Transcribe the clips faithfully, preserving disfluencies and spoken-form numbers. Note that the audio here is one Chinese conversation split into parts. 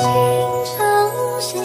独破俗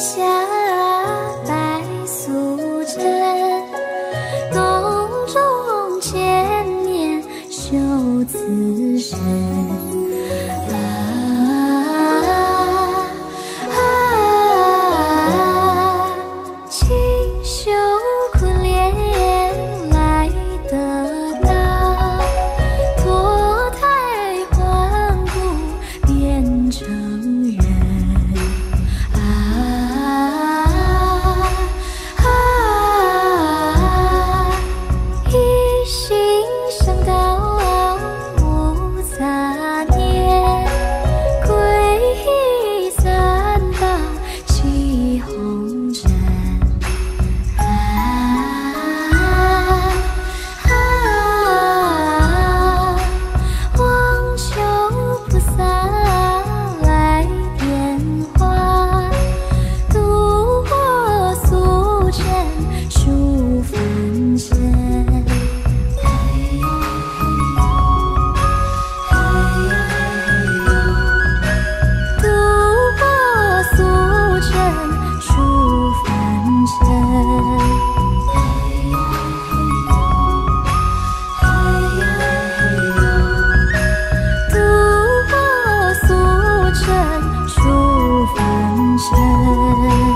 尘出凡尘。